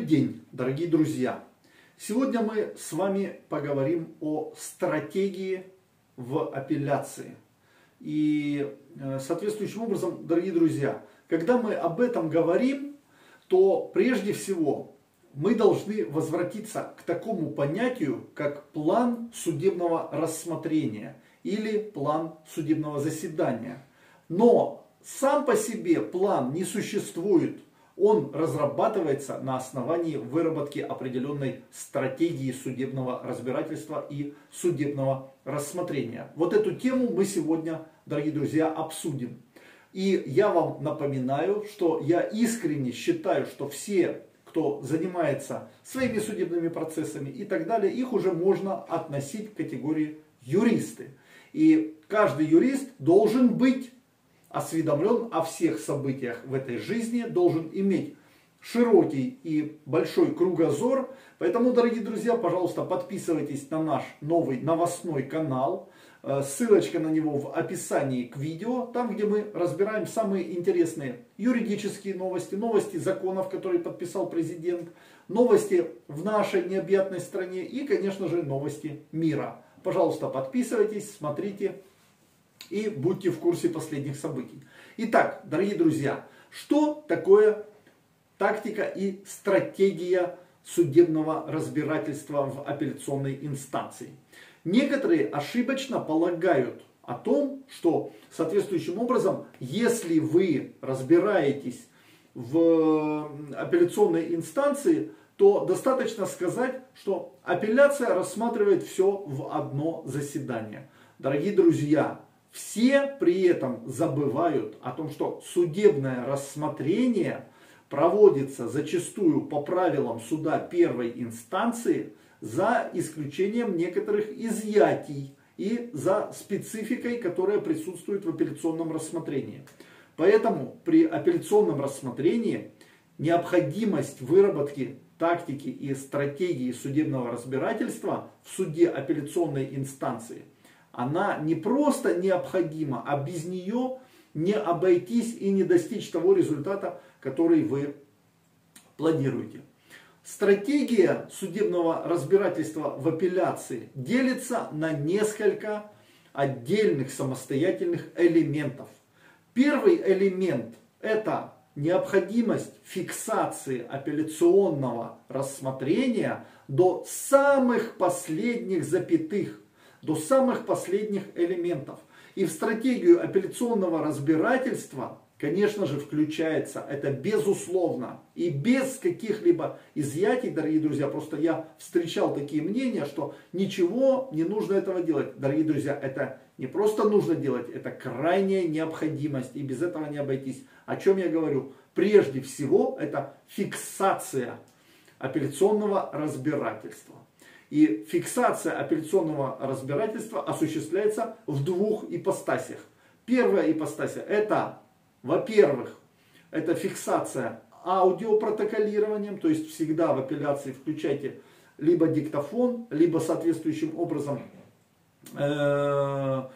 День, дорогие друзья! Сегодня мы с вами поговорим о стратегии в апелляции. И соответствующим образом, дорогие друзья, когда мы об этом говорим, то прежде всего мы должны возвратиться к такому понятию, как план судебного рассмотрения или план судебного заседания. Но сам по себе план не существует. Он разрабатывается на основании выработки определенной стратегии судебного разбирательства и судебного рассмотрения. Вот эту тему мы сегодня, дорогие друзья, обсудим. И я вам напоминаю, что я искренне считаю, что все, кто занимается своими судебными процессами и так далее, их уже можно относить к категории юристы. И каждый юрист должен быть осведомлен о всех событиях в этой жизни, должен иметь широкий и большой кругозор. Поэтому, дорогие друзья, пожалуйста, подписывайтесь на наш новый новостной канал. Ссылочка на него в описании к видео, там, где мы разбираем самые интересные юридические новости, новости законов, которые подписал президент, новости в нашей необъятной стране и, конечно же, новости мира. Пожалуйста, подписывайтесь, смотрите и будьте в курсе последних событий. Итак, дорогие друзья, что такое тактика и стратегия судебного разбирательства в апелляционной инстанции? Некоторые ошибочно полагают о том, что соответствующим образом, если вы разбираетесь в апелляционной инстанции, то достаточно сказать, что апелляция рассматривает все в одно заседание. Дорогие друзья, все при этом забывают о том, что судебное рассмотрение проводится зачастую по правилам суда первой инстанции, за исключением некоторых изъятий и за спецификой, которая присутствует в апелляционном рассмотрении. Поэтому при апелляционном рассмотрении необходимость выработки тактики и стратегии судебного разбирательства в суде апелляционной инстанции, она не просто необходима, а без нее не обойтись и не достичь того результата, который вы планируете. Стратегия судебного разбирательства в апелляции делится на несколько отдельных самостоятельных элементов. Первый элемент – это необходимость фиксации апелляционного рассмотрения до самых последних запятых, до самых последних элементов. И в стратегию апелляционного разбирательства, конечно же, включается это безусловно и без каких-либо изъятий, дорогие друзья. Просто я встречал такие мнения, что ничего не нужно этого делать. Дорогие друзья, это не просто нужно делать, это крайняя необходимость, и без этого не обойтись. О чем я говорю? Прежде всего, это фиксация апелляционного разбирательства. И фиксация апелляционного разбирательства осуществляется в двух ипостасях. Первая ипостась — это, во-первых, это фиксация аудиопротоколированием, то есть всегда в апелляции включайте либо диктофон, либо соответствующим образом мобильное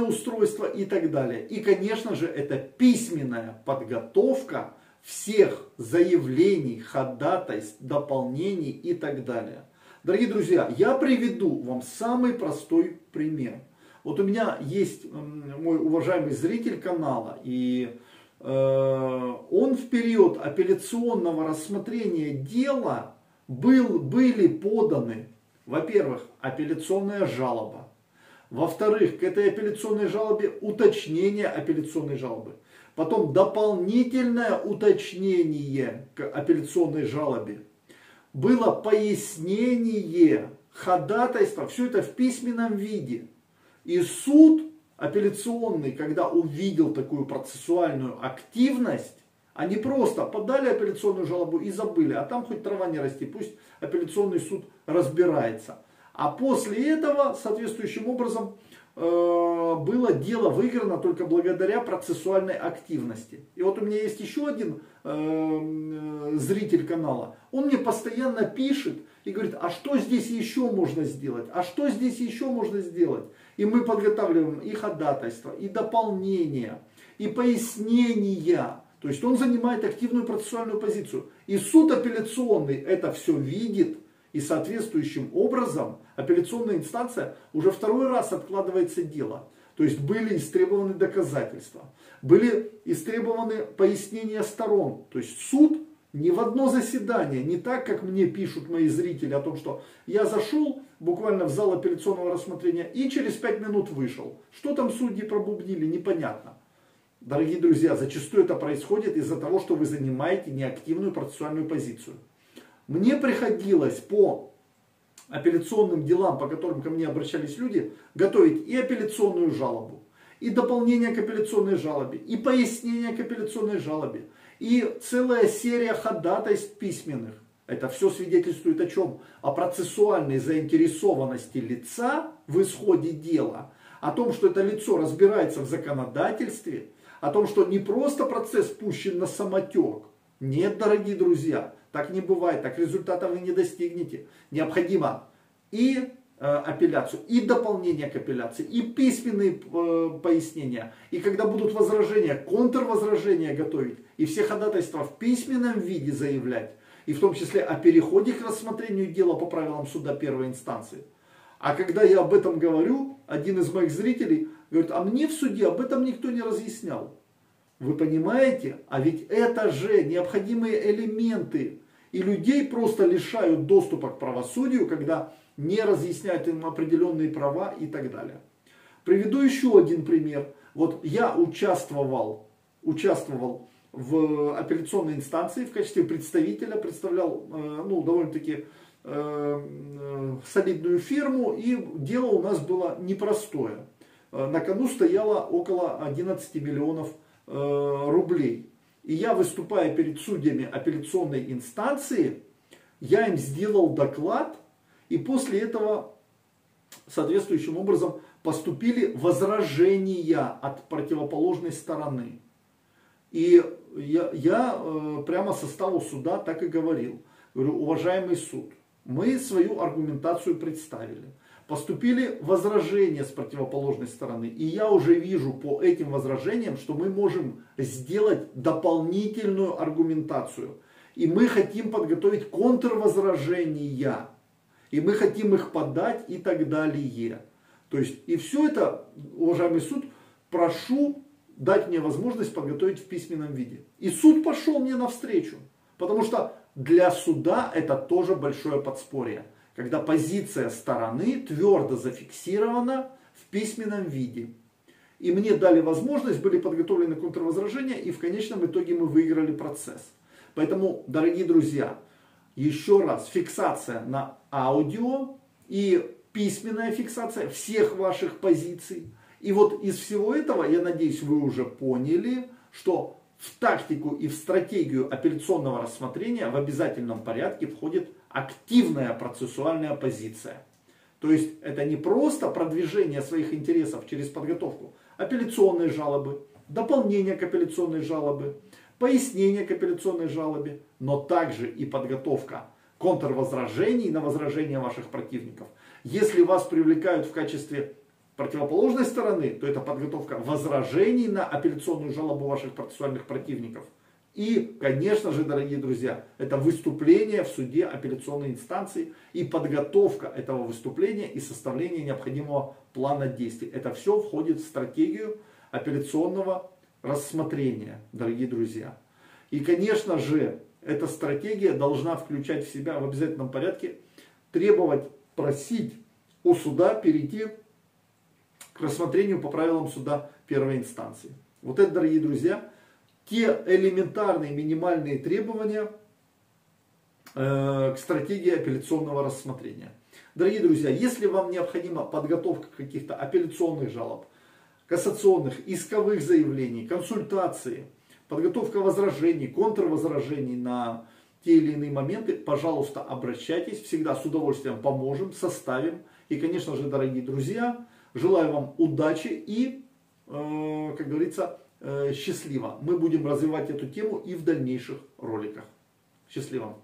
устройство и так далее. И, конечно же, это письменная подготовка всех заявлений, ходатайств, дополнений и так далее. Дорогие друзья, я приведу вам самый простой пример. Вот у меня есть мой уважаемый зритель канала, и он в период апелляционного рассмотрения дела были поданы, во-первых, апелляционная жалоба, во-вторых, к этой апелляционной жалобе уточнение апелляционной жалобы, потом дополнительное уточнение к апелляционной жалобе, было пояснение, ходатайство, все это в письменном виде. И суд апелляционный, когда увидел такую процессуальную активность, они просто подали апелляционную жалобу и забыли, а там хоть трава не расти, пусть апелляционный суд разбирается. А после этого, соответствующим образом, было дело выиграно только благодаря процессуальной активности. И вот у меня есть еще один зритель канала. Он мне постоянно пишет и говорит, а что здесь еще можно сделать? А что здесь еще можно сделать? И мы подготавливаем и ходатайство, и дополнение, и пояснения. То есть он занимает активную процессуальную позицию. И суд апелляционный это все видит. И соответствующим образом апелляционная инстанция уже второй раз откладывается дело. То есть были истребованы доказательства. Были истребованы пояснения сторон. То есть суд ни в одно заседание, не так, как мне пишут мои зрители о том, что я зашел буквально в зал апелляционного рассмотрения и через 5 минут вышел. Что там судьи пробубнили, непонятно. Дорогие друзья, зачастую это происходит из-за того, что вы занимаете неактивную процессуальную позицию. Мне приходилось по апелляционным делам, по которым ко мне обращались люди, готовить и апелляционную жалобу, и дополнение к апелляционной жалобе, и пояснение к апелляционной жалобе, и целая серия ходатайств письменных. Это все свидетельствует о чем? О процессуальной заинтересованности лица в исходе дела, о том, что это лицо разбирается в законодательстве, о том, что не просто процесс пущен на самотек. Нет, дорогие друзья, так не бывает, так результата вы не достигнете. Необходимо и апелляцию, и дополнение к апелляции, и письменные пояснения. И когда будут возражения, контрвозражения готовить, и все ходатайства в письменном виде заявлять, и в том числе о переходе к рассмотрению дела по правилам суда первой инстанции. А когда я об этом говорю, один из моих зрителей говорит, а мне в суде об этом никто не разъяснял. Вы понимаете? А ведь это же необходимые элементы. И людей просто лишают доступа к правосудию, когда не разъясняют им определенные права и так далее. Приведу еще один пример. Вот я участвовал в апелляционной инстанции в качестве представителя, представлял довольно-таки солидную фирму, и дело у нас было непростое. На кону стояло около 11 миллионов рублей. И я, выступая перед судьями апелляционной инстанции, я им сделал доклад, и после этого соответствующим образом поступили возражения от противоположной стороны. И я прямо составу суда так и говорил. Говорю, уважаемый суд, мы свою аргументацию представили. Поступили возражения с противоположной стороны. И я уже вижу по этим возражениям, что мы можем сделать дополнительную аргументацию. И мы хотим подготовить контрвозражения. И мы хотим их подать и так далее. То есть, и все это, уважаемый суд, прошу дать мне возможность подготовить в письменном виде. И суд пошел мне навстречу. Потому что для суда это тоже большое подспорье. Когда позиция стороны твердо зафиксирована в письменном виде. И мне дали возможность, были подготовлены контрвозражения, и в конечном итоге мы выиграли процесс. Поэтому, дорогие друзья, еще раз, фиксация на аудио и письменная фиксация всех ваших позиций. И вот из всего этого, я надеюсь, вы уже поняли, что в тактику и в стратегию апелляционного рассмотрения в обязательном порядке входит активная процессуальная позиция. То есть это не просто продвижение своих интересов через подготовку апелляционной жалобы, дополнение к апелляционной жалобе, пояснение к апелляционной жалобе, но также и подготовка контрвозражений на возражения ваших противников. Если вас привлекают в качестве противоположной стороны, то это подготовка возражений на апелляционную жалобу ваших процессуальных противников. И, конечно же, дорогие друзья, это выступление в суде апелляционной инстанции и подготовка этого выступления и составление необходимого плана действий. Это все входит в стратегию апелляционного рассмотрения, дорогие друзья. И, конечно же, эта стратегия должна включать в себя в обязательном порядке требовать, просить у суда перейти к рассмотрению по правилам суда первой инстанции. Вот это, дорогие друзья, те элементарные минимальные требования к стратегии апелляционного рассмотрения. Дорогие друзья, если вам необходима подготовка каких-то апелляционных жалоб, кассационных, исковых заявлений, консультации, подготовка возражений, контрвозражений на те или иные моменты, пожалуйста, обращайтесь. Всегда с удовольствием поможем, составим. И, конечно же, дорогие друзья, желаю вам удачи и, как говорится, счастливо. Мы будем развивать эту тему и в дальнейших роликах. Счастливо!